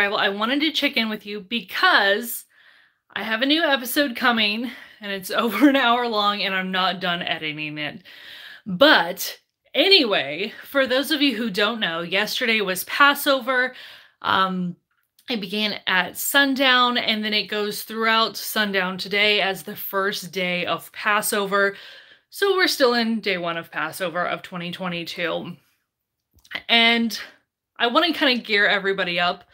Survival, I wanted to check in with you because I have a new episode coming and it's over an hour long and I'm not done editing it. But anyway, for those of you who don't know, yesterday was Passover. It began at sundown and then it goes throughout sundown today as the first day of Passover. So we're still in day one of Passover of 2022. And I want to kind of gear everybody up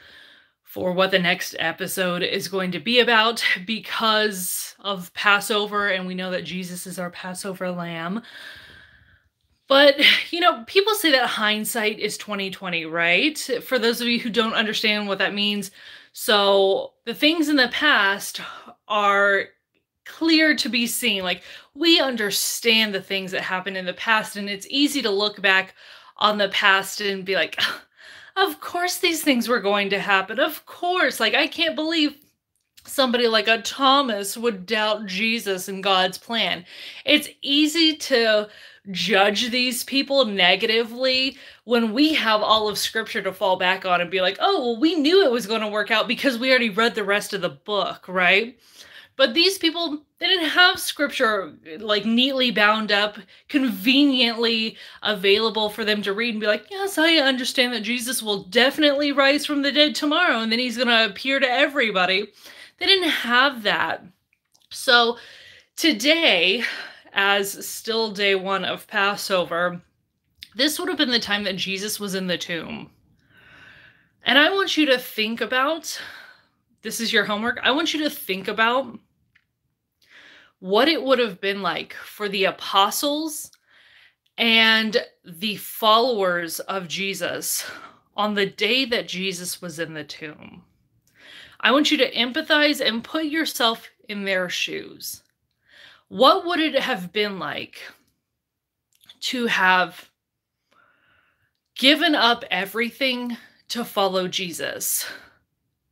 for what the next episode is going to be about because of Passover, and we know that Jesus is our Passover lamb. But, you know, people say that hindsight is 20/20, right? For those of you who don't understand what that means, so the things in the past are clear to be seen. Like, we understand the things that happened in the past, and it's easy to look back on the past and be like, of course these things were going to happen. Of course. Like, I can't believe somebody like a Thomas would doubt Jesus and God's plan. It's easy to judge these people negatively when we have all of Scripture to fall back on and be like, oh, well, we knew it was going to work out because we already read the rest of the book, right? But these people, they didn't have Scripture like neatly bound up, conveniently available for them to read and be like, yes, I understand that Jesus will definitely rise from the dead tomorrow and then he's going to appear to everybody. They didn't have that. So today, as still day one of Passover, this would have been the time that Jesus was in the tomb. And I want you to think about, this is your homework, I want you to think about what it would have been like for the apostles and the followers of Jesus on the day that Jesus was in the tomb. I want you to empathize and put yourself in their shoes. What would it have been like to have given up everything to follow Jesus?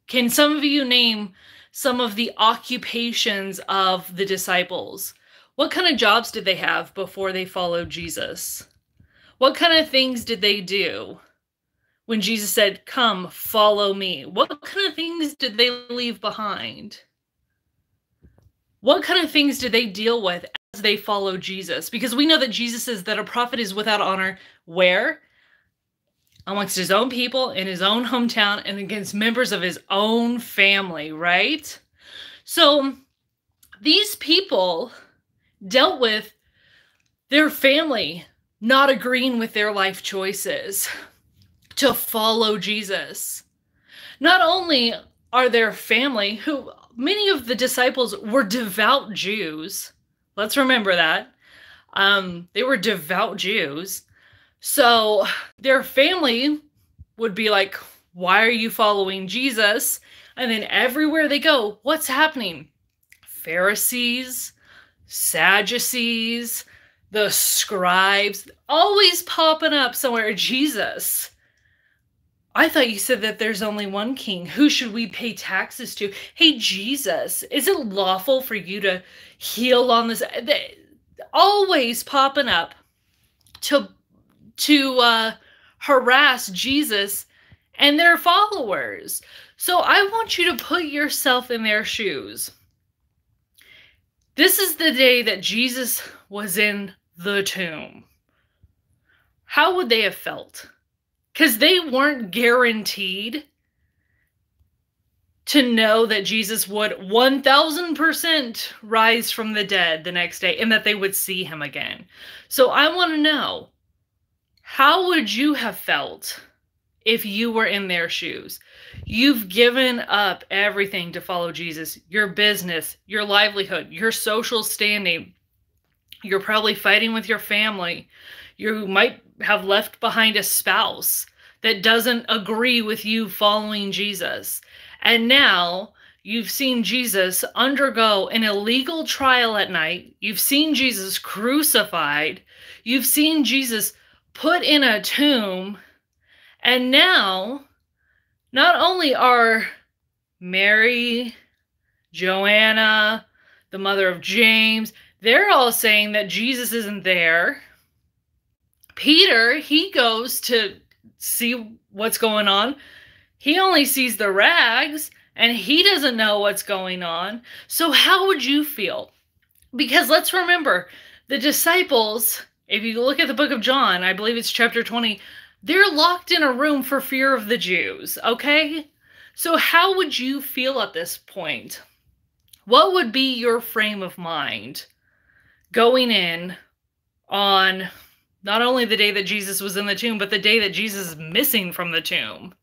Can some of you name some of the occupations of the disciples? What kind of jobs did they have before they followed Jesus? What kind of things did they do when Jesus said, come, follow me? What kind of things did they leave behind? What kind of things did they deal with as they followed Jesus? Because we know that Jesus says that a prophet is without honor where? Amongst his own people, in his own hometown, and against members of his own family, right? So these people dealt with their family not agreeing with their life choices to follow Jesus. Not only are their family, who many of the disciples were devout Jews, let's remember that, they were devout Jews. So their family would be like, why are you following Jesus? And then everywhere they go, what's happening? Pharisees, Sadducees, the scribes, always popping up somewhere. Jesus, I thought you said that there's only one king. Who should we pay taxes to? Hey, Jesus, is it lawful for you to heal on this? Always popping up to harass Jesus and their followers. So I want you to put yourself in their shoes. This is the day that Jesus was in the tomb. How would they have felt? Because they weren't guaranteed to know that Jesus would 1000% rise from the dead the next day and that they would see him again. So I want to know, how would you have felt if you were in their shoes? You've given up everything to follow Jesus, your business, your livelihood, your social standing. You're probably fighting with your family. You might have left behind a spouse that doesn't agree with you following Jesus. And now you've seen Jesus undergo an illegal trial at night. You've seen Jesus crucified. You've seen Jesus put in a tomb, and now not only are Mary, Joanna, the mother of James, they're all saying that Jesus isn't there. Peter, he goes to see what's going on. He only sees the rags and he doesn't know what's going on. So how would you feel? Because let's remember, the disciples, if you look at the book of John, I believe it's chapter 20, they're locked in a room for fear of the Jews, okay? So how would you feel at this point? What would be your frame of mind going in on not only the day that Jesus was in the tomb, but the day that Jesus is missing from the tomb?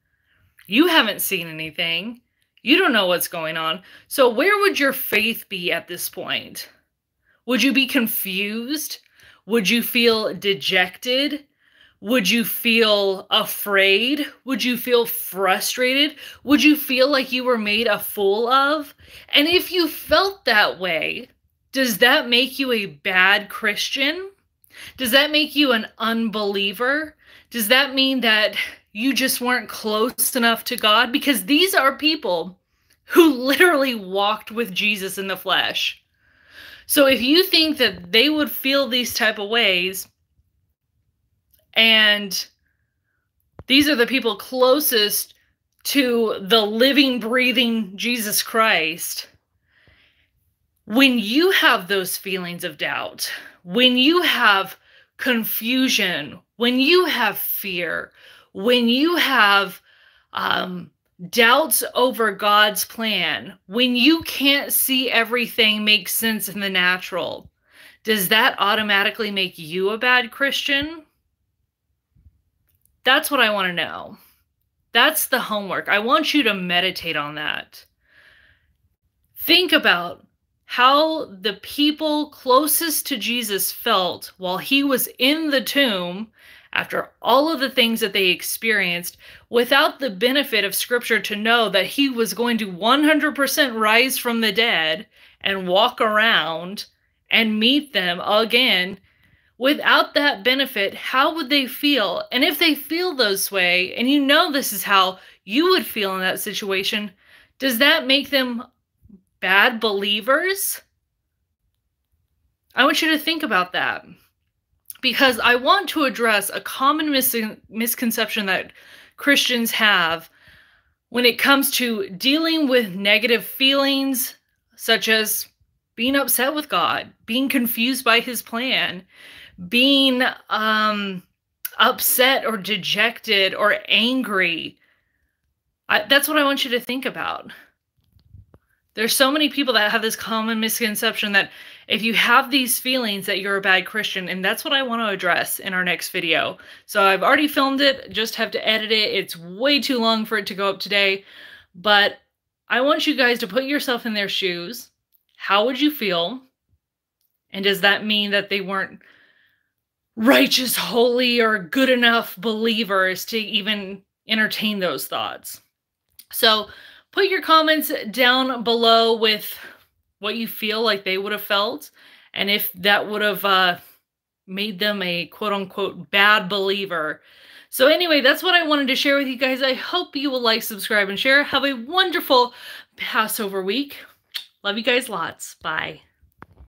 You haven't seen anything. You don't know what's going on. So where would your faith be at this point? Would you be confused? Would you feel dejected? Would you feel afraid? Would you feel frustrated? Would you feel like you were made a fool of? And if you felt that way, does that make you a bad Christian? Does that make you an unbeliever? Does that mean that you just weren't close enough to God? Because these are people who literally walked with Jesus in the flesh. So if you think that they would feel these type of ways, and these are the people closest to the living, breathing Jesus Christ. When you have those feelings of doubt, when you have confusion, when you have fear, when you have doubts over God's plan, when you can't see everything make sense in the natural, does that automatically make you a bad Christian? That's what I want to know. That's the homework. I want you to meditate on that. Think about how the people closest to Jesus felt while he was in the tomb after all of the things that they experienced without the benefit of scripture to know that he was going to 100% rise from the dead and walk around and meet them again. Without that benefit, how would they feel? And if they feel those way, and you know this is how you would feel in that situation, does that make them bad believers? I want you to think about that, because I want to address a common misconception that Christians have when it comes to dealing with negative feelings, such as being upset with God, being confused by his plan, being upset or dejected or angry. That's what I want you to think about. There's so many people that have this common misconception that if you have these feelings that you're a bad Christian, and that's what I want to address in our next video. So I've already filmed it, just have to edit it. It's way too long for it to go up today, but I want you guys to put yourself in their shoes. How would you feel? And does that mean that they weren't righteous, holy, or good enough believers to even entertain those thoughts? So put your comments down below with what you feel like they would have felt, and if that would have made them a quote-unquote bad believer. So anyway, that's what I wanted to share with you guys. I hope you will like, subscribe, and share. Have a wonderful Passover week. Love you guys lots. Bye.